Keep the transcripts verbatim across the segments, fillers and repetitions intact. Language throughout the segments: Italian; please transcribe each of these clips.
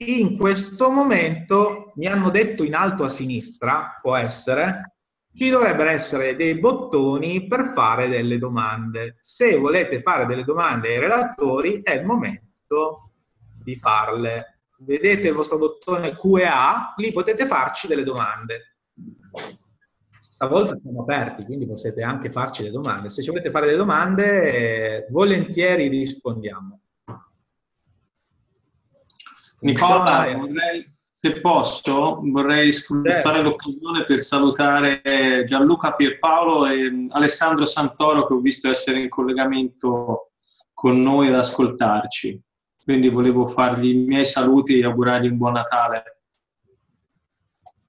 in questo momento mi hanno detto in alto a sinistra, può essere, ci dovrebbero essere dei bottoni per fare delle domande. Se volete fare delle domande ai relatori è il momento di farle. Vedete il vostro bottone Q e A, lì potete farci delle domande. Stavolta siamo aperti, quindi potete anche farci le domande. Se ci volete fare delle domande, eh, volentieri rispondiamo. Nicola, Nicola vorrei, se posso, vorrei sfruttare l'occasione per salutare Gianluca Pierpaolo e Alessandro Santoro, che ho visto essere in collegamento con noi ad ascoltarci. Quindi volevo fargli i miei saluti e augurargli un buon Natale.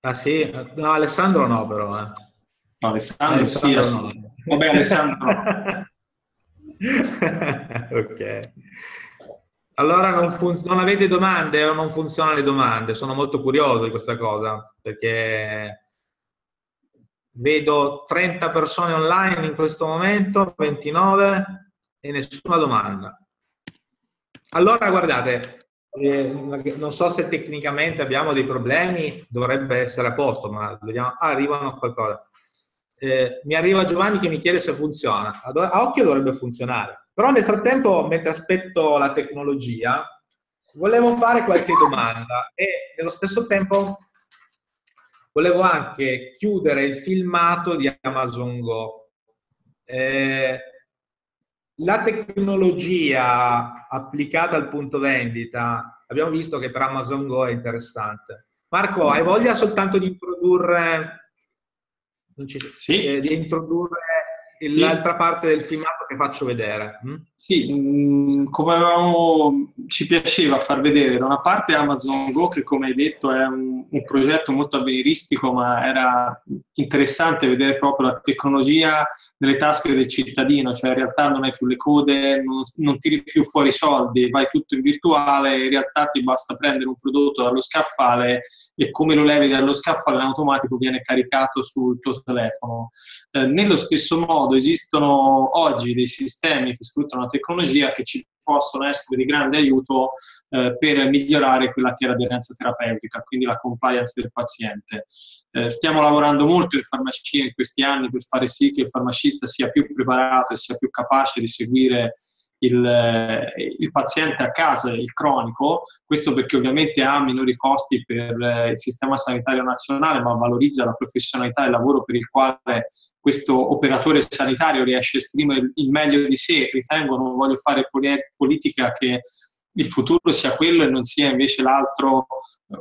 Ah sì? No, Alessandro no, però. Eh. No, Alessandro, Alessandro sì. No. Vabbè, Alessandro no. Ok. Allora non, non avete domande o non funzionano le domande? Sono molto curioso di questa cosa, perché vedo trenta persone online in questo momento, ventinove, e nessuna domanda. Allora guardate, eh, non so se tecnicamente abbiamo dei problemi, dovrebbe essere a posto, ma vediamo, ah, arrivano qualcosa. Eh, mi arriva Giovanni che mi chiede se funziona. A occhio dovrebbe funzionare. Però nel frattempo, mentre aspetto la tecnologia, volevo fare qualche domanda e nello stesso tempo volevo anche chiudere il filmato di Amazon Go. Eh, la tecnologia applicata al punto vendita, abbiamo visto che per Amazon Go è interessante. Marco, hai voglia soltanto di introdurre, non ci, sì. eh, di introdurre l'altra parte del filmato che faccio vedere? Mm? Sì, come avevamo, ci piaceva far vedere da una parte Amazon Go, che come hai detto è un, un progetto molto avveniristico, ma era interessante vedere proprio la tecnologia nelle tasche del cittadino, cioè in realtà non hai più le code, non, non tiri più fuori i soldi, vai tutto in virtuale, in realtà ti basta prendere un prodotto dallo scaffale e come lo levi dallo scaffale in automatico viene caricato sul tuo telefono. Eh, nello stesso modo esistono oggi dei sistemi che sfruttano la tecnologia che ci possono essere di grande aiuto eh, per migliorare quella che è l'aderenza terapeutica, quindi la compliance del paziente. Eh, stiamo lavorando molto in farmacia in questi anni per fare sì che il farmacista sia più preparato e sia più capace di seguire il, il paziente a casa, il cronico, questo perché ovviamente ha minori costi per il sistema sanitario nazionale, ma valorizza la professionalità e il lavoro per il quale questo operatore sanitario riesce a esprimere il meglio di sé. Ritengo, non voglio fare politica, che il futuro sia quello e non sia invece l'altro,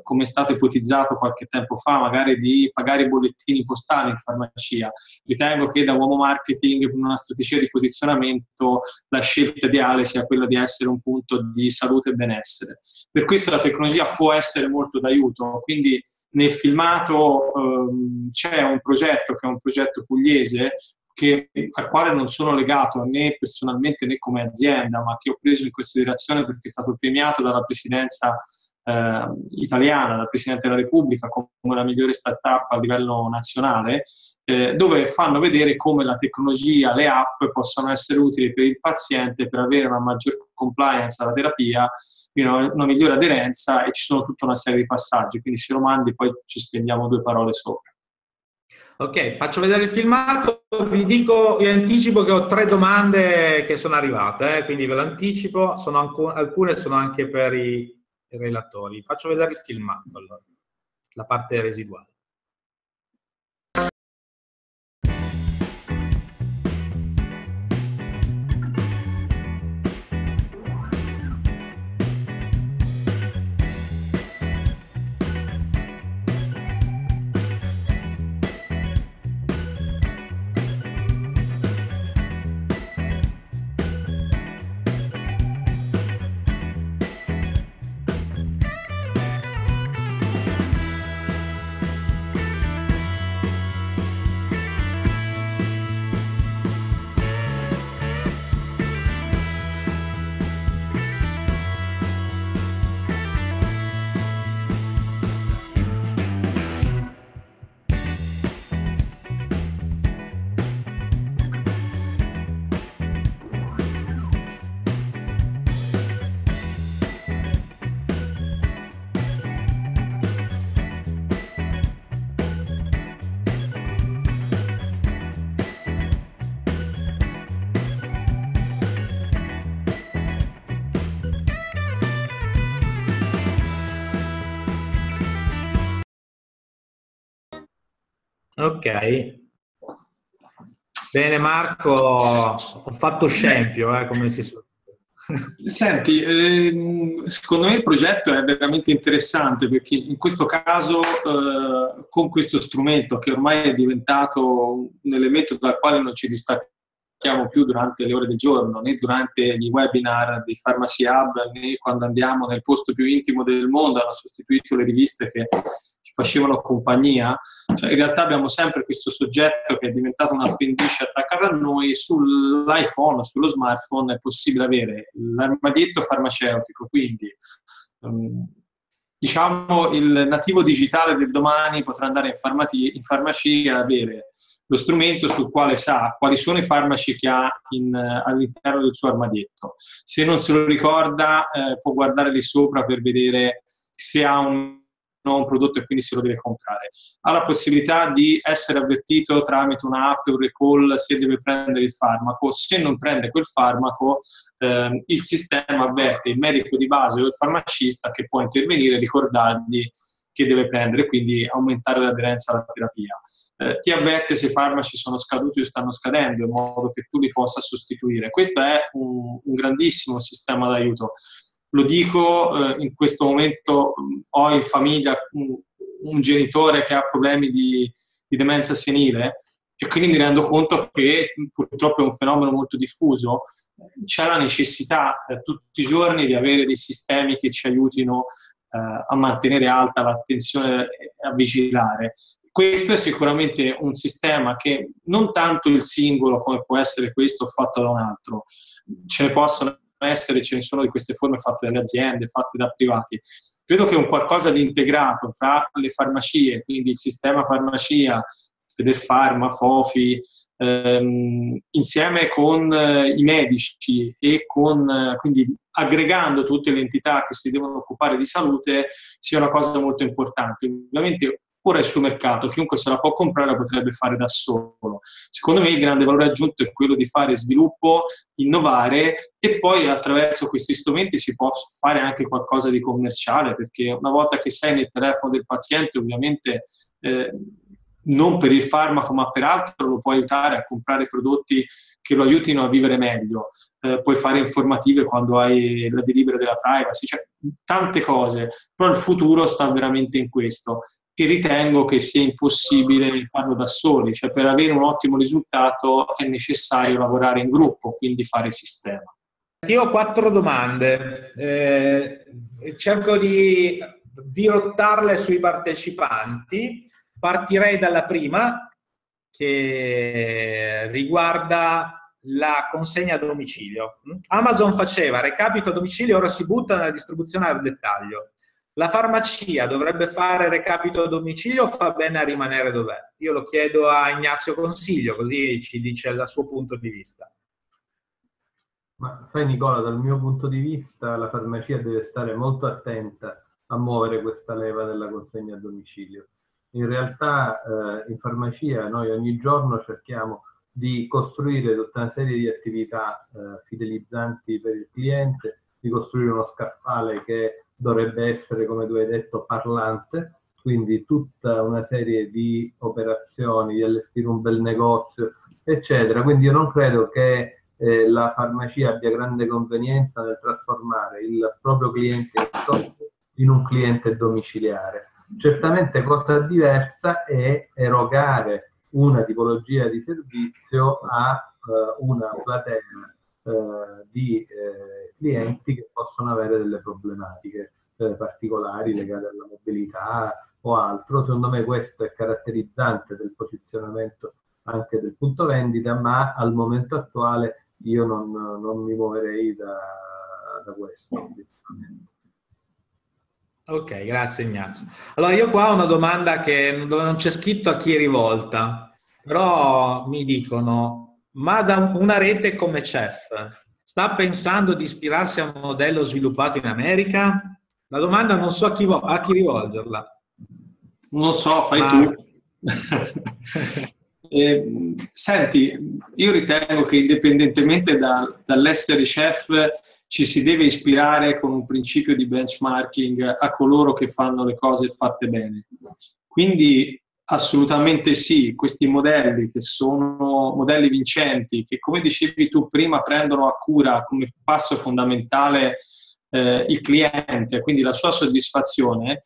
come è stato ipotizzato qualche tempo fa, magari di pagare i bollettini postali in farmacia. Ritengo che da uomo marketing, con una strategia di posizionamento, la scelta ideale sia quella di essere un punto di salute e benessere. Per questo la tecnologia può essere molto d'aiuto, quindi nel filmato ehm, c'è un progetto che è un progetto pugliese, Che, al quale non sono legato né personalmente né come azienda, ma che ho preso in considerazione perché è stato premiato dalla presidenza eh, italiana, dal Presidente della Repubblica, come la migliore startup a livello nazionale, eh, dove fanno vedere come la tecnologia, le app possono essere utili per il paziente per avere una maggior compliance alla terapia, una, una migliore aderenza, e ci sono tutta una serie di passaggi, quindi se lo mandi poi ci spendiamo due parole sopra. Ok, faccio vedere il filmato, vi dico, vi anticipo che ho tre domande che sono arrivate, eh, quindi ve lo anticipo, sono anche, alcune sono anche per i, i relatori. Faccio vedere il filmato, allora, la parte residuale. Ok. Bene Marco, ho fatto scempio, eh, come si suol dire. Senti, eh, secondo me il progetto è veramente interessante perché in questo caso eh, con questo strumento che ormai è diventato un elemento dal quale non ci distacchiamo più durante le ore del giorno, né durante gli webinar di Pharmacy Hub, né quando andiamo nel posto più intimo del mondo, hanno sostituito le riviste che facevano compagnia, cioè, in realtà abbiamo sempre questo soggetto che è diventato un'appendice attaccata a noi. Sull'iPhone, sullo smartphone è possibile avere l'armadietto farmaceutico, quindi um, diciamo il nativo digitale del domani potrà andare in, in farmacia e avere lo strumento sul quale sa quali sono i farmaci che ha all'interno del suo armadietto. Se non se lo ricorda eh, può guardare lì sopra per vedere se ha un un prodotto e quindi se lo deve comprare. Ha la possibilità di essere avvertito tramite un'app o un recall se deve prendere il farmaco. Se non prende quel farmaco, eh, il sistema avverte il medico di base o il farmacista che può intervenire e ricordargli che deve prendere, quindi aumentare l'aderenza alla terapia. Eh, ti avverte se i farmaci sono scaduti o stanno scadendo in modo che tu li possa sostituire. Questo è un, un grandissimo sistema d'aiuto. Lo dico, eh, in questo momento ho in famiglia un, un genitore che ha problemi di, di demenza senile e quindi mi rendo conto che purtroppo è un fenomeno molto diffuso. C'è la necessità eh, tutti i giorni di avere dei sistemi che ci aiutino eh, a mantenere alta l'attenzione e a vigilare. Questo è sicuramente un sistema che non tanto il singolo come può essere questo fatto da un altro, ce ne possono essere, ce ne sono di queste forme fatte dalle aziende, fatte da privati. Credo che un qualcosa di integrato fra le farmacie, quindi il sistema farmacia, Fedefarma, Fofi, ehm, insieme con eh, i medici e con, eh, quindi aggregando tutte le entità che si devono occupare di salute, sia una cosa molto importante. Ovviamente ora è sul mercato, chiunque se la può comprare la potrebbe fare da solo. Secondo me il grande valore aggiunto è quello di fare sviluppo, innovare e poi attraverso questi strumenti si può fare anche qualcosa di commerciale, perché una volta che sei nel telefono del paziente ovviamente eh, non per il farmaco ma per altro lo puoi aiutare a comprare prodotti che lo aiutino a vivere meglio, eh, puoi fare informative quando hai la delibera della privacy, cioè tante cose, però il futuro sta veramente in questo. E ritengo che sia impossibile farlo da soli, cioè per avere un ottimo risultato è necessario lavorare in gruppo, quindi fare sistema. Io ho quattro domande, eh, cerco di dirottarle sui partecipanti. Partirei dalla prima, che riguarda la consegna a domicilio. Amazon faceva recapito a domicilio, ora si butta nella distribuzione al dettaglio. La farmacia dovrebbe fare recapito a domicilio o fa bene a rimanere dov'è? Io lo chiedo a Ignazio Consiglio, così ci dice il suo punto di vista. Ma sai Nicola, dal mio punto di vista la farmacia deve stare molto attenta a muovere questa leva della consegna a domicilio. In realtà eh, in farmacia noi ogni giorno cerchiamo di costruire tutta una serie di attività eh, fidelizzanti per il cliente, di costruire uno scaffale che dovrebbe essere, come tu hai detto, parlante, quindi tutta una serie di operazioni, di allestire un bel negozio, eccetera. Quindi io non credo che eh, la farmacia abbia grande convenienza nel trasformare il proprio cliente in un cliente domiciliare. Certamente cosa diversa è erogare una tipologia di servizio a eh, una platea di eh, clienti che possono avere delle problematiche eh, particolari legate alla mobilità o altro. Secondo me questo è caratterizzante del posizionamento anche del punto vendita, ma al momento attuale io non, non mi muoverei da, da questo. Ok, grazie Ignazio. Allora io qua ho una domanda che non c'è scritto a chi è rivolta, però mi dicono: ma da una rete come C E F sta pensando di ispirarsi a un modello sviluppato in America? La domanda non so a chi, a chi rivolgerla. Non so, fai ma... tu. eh, senti, io ritengo che indipendentemente da, dall'essere C E F ci si deve ispirare con un principio di benchmarking a coloro che fanno le cose fatte bene. Quindi Assolutamente sì, questi modelli che sono modelli vincenti, che come dicevi tu prima prendono a cura come passo fondamentale eh, il cliente, quindi la sua soddisfazione,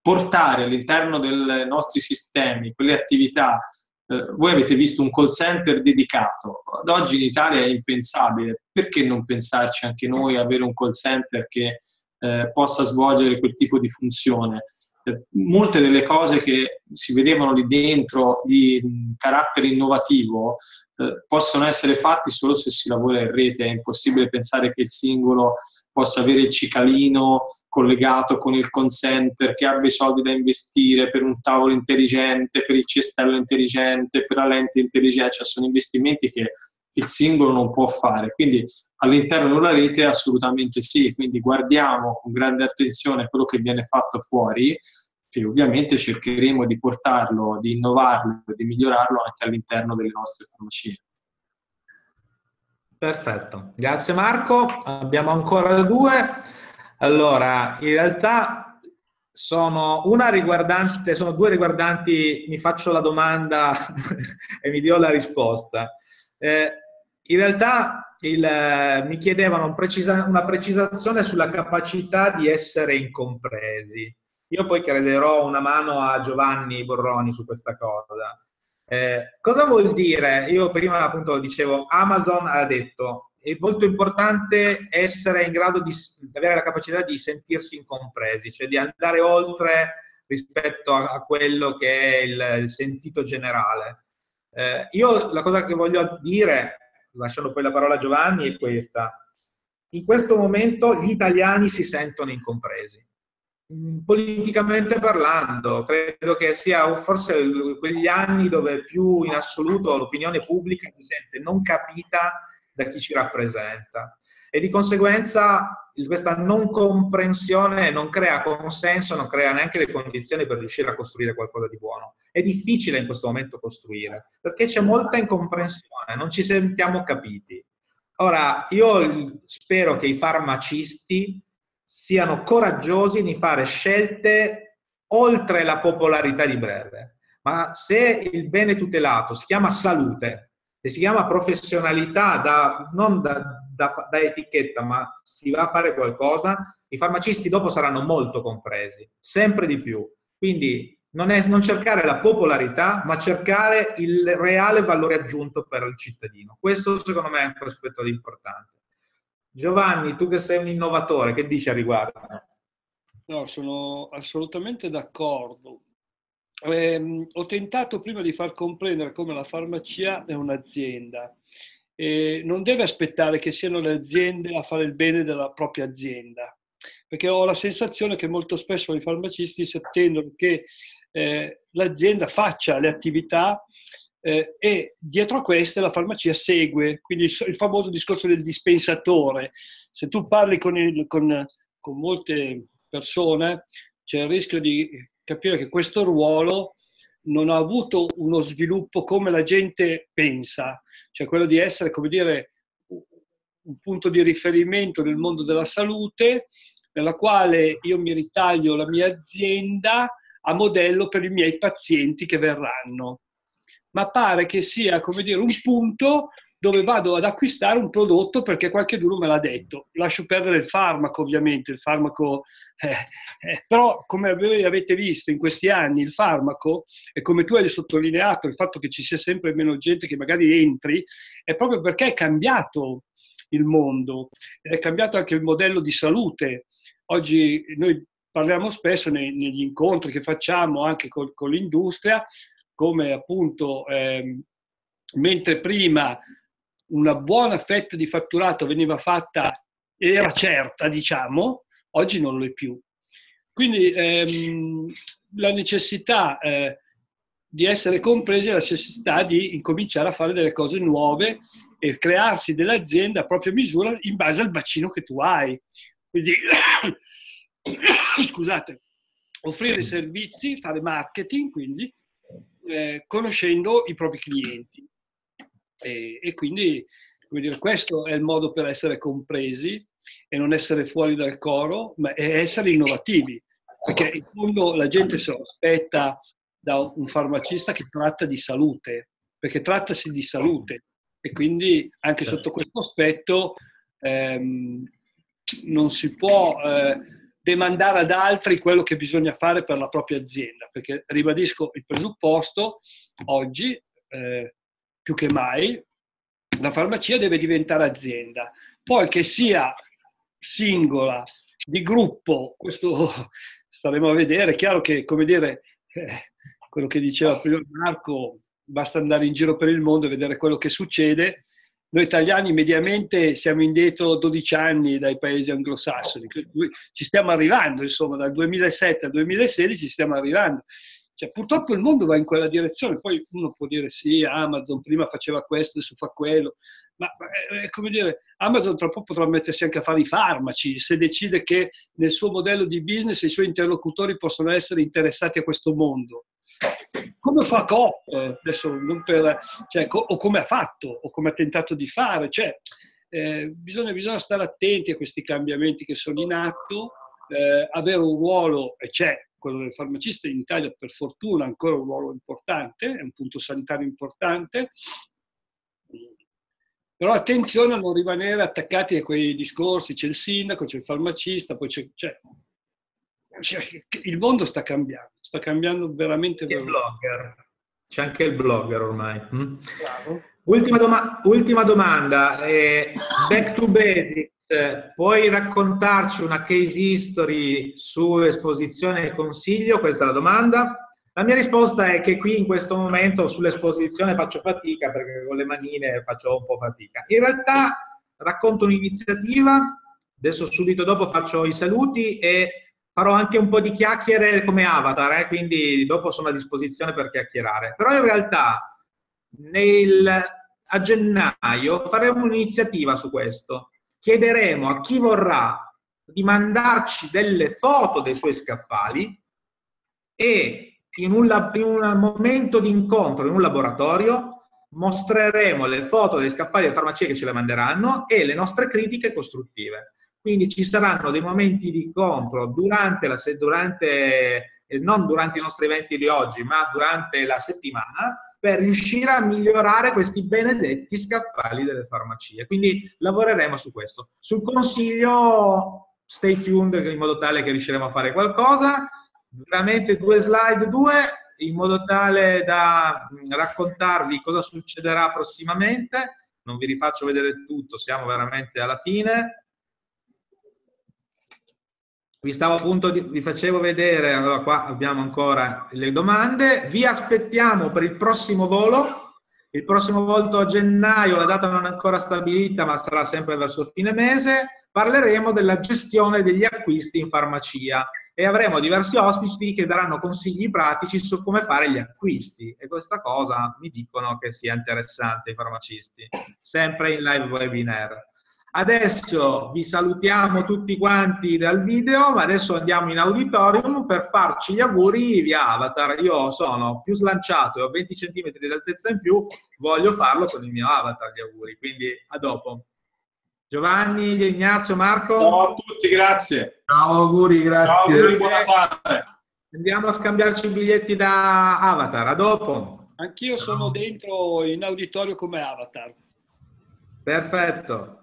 portare all'interno dei nostri sistemi quelle attività. Eh, voi avete visto un call center dedicato, ad oggi in Italia è impensabile, perché non pensarci anche noi, avere un call center che eh, possa svolgere quel tipo di funzione? Molte delle cose che si vedevano lì dentro di carattere innovativo eh, possono essere fatte solo se si lavora in rete. È impossibile pensare che il singolo possa avere il cicalino collegato con il call center, che abbia i soldi da investire per un tavolo intelligente, per il cestello intelligente, per la lente intelligente. Cioè, sono investimenti che il singolo non può fare, quindi all'interno della rete assolutamente sì, quindi guardiamo con grande attenzione quello che viene fatto fuori e ovviamente cercheremo di portarlo, di innovarlo, di migliorarlo anche all'interno delle nostre farmacie. Perfetto, grazie Marco. Abbiamo ancora due. Allora, in realtà sono, una riguardante, sono due riguardanti, mi faccio la domanda e mi do la risposta. Eh, in realtà il, eh, mi chiedevano un precisa, una precisazione sulla capacità di essere incompresi. Io poi chiederò una mano a Giovanni Borroni su questa cosa. Eh, cosa vuol dire? Io prima appunto dicevo, Amazon ha detto è molto importante essere in grado di, di avere la capacità di sentirsi incompresi, cioè di andare oltre rispetto a, a quello che è il, il sentito generale. Eh, io la cosa che voglio dire, lasciando poi la parola a Giovanni, è questa. In questo momento gli italiani si sentono incompresi. Politicamente parlando, credo che sia forse quegli anni dove più in assoluto l'opinione pubblica si sente non capita da chi ci rappresenta. E di conseguenza questa non comprensione non crea consenso, non crea neanche le condizioni per riuscire a costruire qualcosa di buono. È difficile in questo momento costruire, perché c'è molta incomprensione, non ci sentiamo capiti. Ora, io spero che i farmacisti siano coraggiosi nel fare scelte oltre la popolarità di breve. Ma se il bene tutelato si chiama salute, se si chiama professionalità, da, non da... Da, da etichetta, ma si va a fare qualcosa, i farmacisti dopo saranno molto compresi, sempre di più. Quindi non, è, non cercare la popolarità, ma cercare il reale valore aggiunto per il cittadino. Questo secondo me è un aspetto importante. Giovanni, tu che sei un innovatore, che dici a riguardo? No, sono assolutamente d'accordo. Eh, ho tentato prima di far comprendere come la farmacia è un'azienda. Eh, non deve aspettare che siano le aziende a fare il bene della propria azienda, perché ho la sensazione che molto spesso i farmacisti si attendono che eh, l'azienda faccia le attività eh, e dietro a queste la farmacia segue, quindi il, il famoso discorso del dispensatore. Se tu parli con, il, con, con molte persone c'è il rischio di capire che questo ruolo non ha avuto uno sviluppo come la gente pensa, cioè quello di essere, come dire, un punto di riferimento nel mondo della salute, nella quale io mi ritaglio la mia azienda a modello per i miei pazienti che verranno. Ma pare che sia, come dire, un punto dove vado ad acquistare un prodotto perché qualcheduno me l'ha detto. Lascio perdere il farmaco, ovviamente, il farmaco... Eh, eh, però, come voi avete visto in questi anni, il farmaco, e come tu hai sottolineato, il fatto che ci sia sempre meno gente che magari entri, è proprio perché è cambiato il mondo, è cambiato anche il modello di salute. Oggi noi parliamo spesso nei, negli incontri che facciamo anche col, con l'industria, come appunto, eh, mentre prima... una buona fetta di fatturato veniva fatta, era certa, diciamo, oggi non lo è più. Quindi ehm, la necessità eh, di essere compresi è la necessità di incominciare a fare delle cose nuove e crearsi dell'azienda a propria misura in base al bacino che tu hai. Quindi, scusate, offrire servizi, fare marketing, quindi eh, conoscendo i propri clienti. E, e quindi, come dire, questo è il modo per essere compresi e non essere fuori dal coro, ma essere innovativi, perché in fondo la gente se lo aspetta da un farmacista che tratta di salute, perché trattasi di salute e quindi anche sotto questo aspetto ehm, non si può eh, demandare ad altri quello che bisogna fare per la propria azienda, perché ribadisco il presupposto, oggi eh, più che mai la farmacia deve diventare azienda, poi che sia singola, di gruppo, questo staremo a vedere. È chiaro che, come dire, eh, quello che diceva prima Marco, basta andare in giro per il mondo e vedere quello che succede. Noi italiani mediamente siamo indietro dodici anni dai paesi anglosassoni, ci stiamo arrivando, insomma, dal duemilasette al duemilasedici ci stiamo arrivando. Cioè, purtroppo il mondo va in quella direzione, poi uno può dire sì, Amazon prima faceva questo, adesso fa quello, ma è come dire, Amazon tra poco potrà mettersi anche a fare i farmaci, se decide che nel suo modello di business i suoi interlocutori possono essere interessati a questo mondo. Come fa Coop, adesso non per, cioè, co- o come ha fatto, o come ha tentato di fare, cioè, eh, bisogna, bisogna stare attenti a questi cambiamenti che sono in atto, eh, avere un ruolo, e c'è quello del farmacista in Italia per fortuna ancora un ruolo importante, è un punto sanitario importante, però attenzione a non rimanere attaccati a quei discorsi, c'è il sindaco, c'è il farmacista, poi c'è... c'è il mondo sta cambiando, sta cambiando veramente. C'è, blogger. C'è anche il blogger ormai. Bravo. Ultima, doma- ultima domanda, eh, back to basics, eh, puoi raccontarci una case history su esposizione e consiglio? Questa è la domanda. La mia risposta è che qui in questo momento sull'esposizione faccio fatica perché con le manine faccio un po' fatica. In realtà racconto un'iniziativa, adesso subito dopo faccio i saluti e farò anche un po' di chiacchiere come avatar, eh? Quindi dopo sono a disposizione per chiacchierare. Però in realtà nel, a gennaio faremo un'iniziativa su questo. Chiederemo a chi vorrà di mandarci delle foto dei suoi scaffali e in un, in un momento di incontro, in un laboratorio, mostreremo le foto dei scaffali delle farmacie che ce le manderanno e le nostre critiche costruttive. Quindi ci saranno dei momenti di incontro durante la durante, non durante i nostri eventi di oggi, ma durante la settimana, per riuscire a migliorare questi benedetti scaffali delle farmacie. Quindi lavoreremo su questo. Sul consiglio, stay tuned, in modo tale che riusciremo a fare qualcosa. Veramente due slide, due, in modo tale da raccontarvi cosa succederà prossimamente. Non vi rifaccio vedere tutto, siamo veramente alla fine. Vi stavo appunto, vi facevo vedere, allora qua abbiamo ancora le domande. Vi aspettiamo per il prossimo volo, il prossimo volo a gennaio, la data non è ancora stabilita ma sarà sempre verso fine mese, parleremo della gestione degli acquisti in farmacia e avremo diversi ospiti che daranno consigli pratici su come fare gli acquisti e questa cosa mi dicono che sia interessante ai farmacisti, sempre in live webinar. Adesso vi salutiamo tutti quanti dal video, ma adesso andiamo in auditorium per farci gli auguri via avatar. Io sono più slanciato e ho venti centimetri di altezza in più, voglio farlo con il mio avatar gli auguri, quindi a dopo. Giovanni, Ignazio, Marco. Ciao a tutti, grazie. Ciao, auguri, grazie. Ciao, auguri, buona parte. Andiamo a scambiarci i biglietti da avatar, a dopo. Anch'io sono dentro in auditorio come avatar. Perfetto.